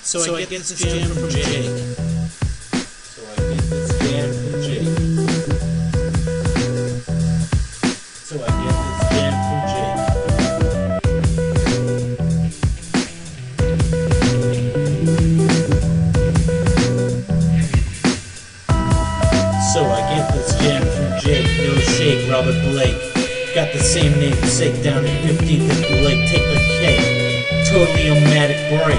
So I get this jam from Jake. No shake, Robert Blake. Got the same namesake down at 15th and Blake. Take the cake. Totally omatic break.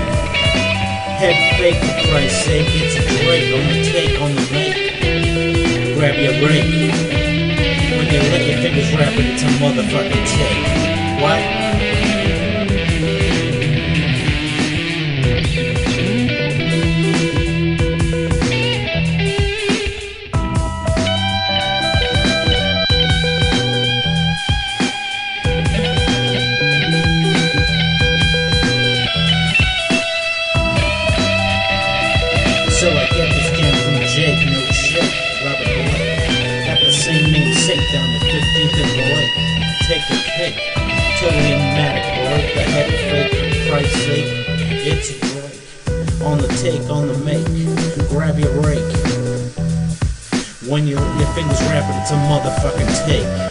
Head fake, for Christ's sake. It's a break on the take on the lake. Grab your break. When you let your fingers wrap it, it's a motherfucking take. What? So I get this jam from Jake, no shit, Robert Blake. Got the same namesake down at 15th and Blake. Take the pick, totally automatic, break the head fake, for Christ's sake. It's a break, on the take, on the make, grab your rake. When you let your fingers wrap it, it's a motherfucking take.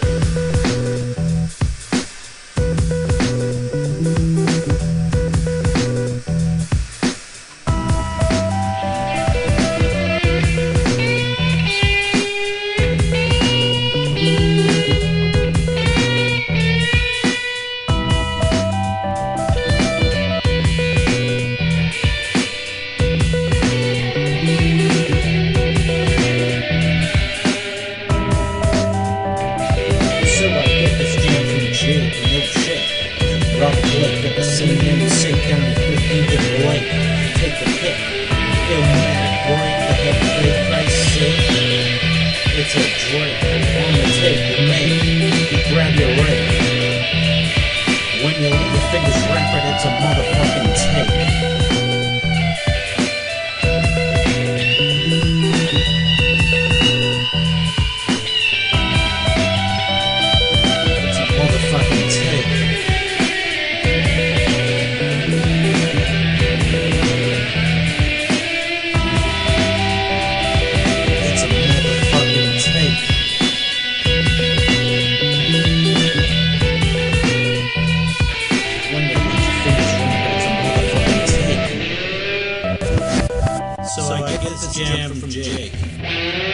It's a drink on the take you make, you grab your rake. When you let your fingers wrap it, it's a motherfucking take. So I get this jam from Jake.